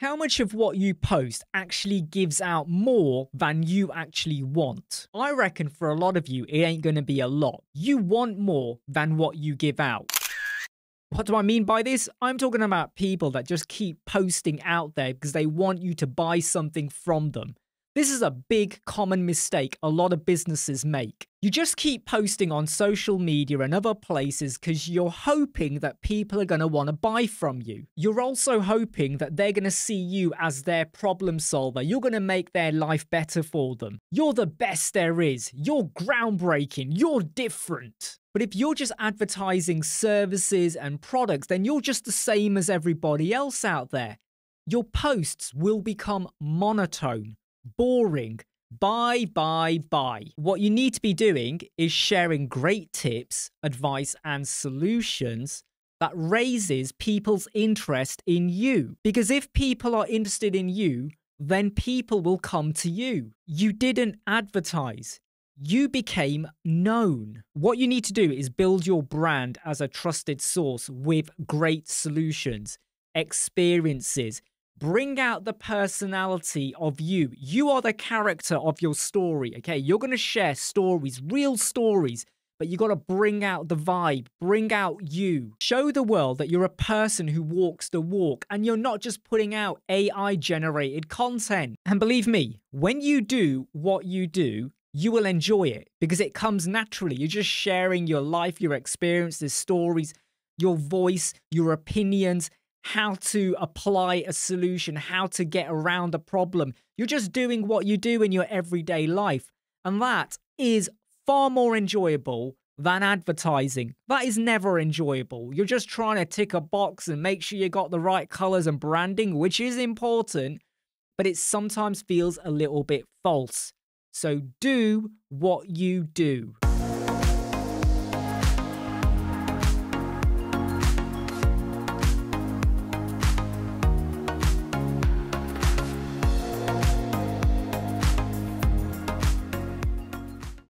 How much of what you post actually gives out more than you actually want? I reckon for a lot of you, it ain't gonna be a lot. You want more than what you give out. What do I mean by this? I'm talking about people that just keep posting out there because they want you to buy something from them. This is a big common mistake a lot of businesses make. You just keep posting on social media and other places because you're hoping that people are going to want to buy from you. You're also hoping that they're going to see you as their problem solver. You're going to make their life better for them. You're the best there is. You're groundbreaking. You're different. But if you're just advertising services and products, then you're just the same as everybody else out there. Your posts will become monotone. Boring. Buy, buy. What you need to be doing is sharing great tips, advice, and solutions that raises people's interest in you. Because if people are interested in you, then people will come to you. You didn't advertise. You became known. What you need to do is build your brand as a trusted source with great solutions, experiences. Bring out the personality of you. You are the character of your story, okay? You're going to share stories, real stories, but you got to bring out the vibe, bring out you. Show the world that you're a person who walks the walk and you're not just putting out AI-generated content. And believe me, when you do what you do, you will enjoy it because it comes naturally. You're just sharing your life, your experiences, stories, your voice, your opinions, how to apply a solution, how to get around a problem. You're just doing what you do in your everyday life. And that is far more enjoyable than advertising. That is never enjoyable. You're just trying to tick a box and make sure you got the right colors and branding, which is important, but it sometimes feels a little bit false. So do what you do.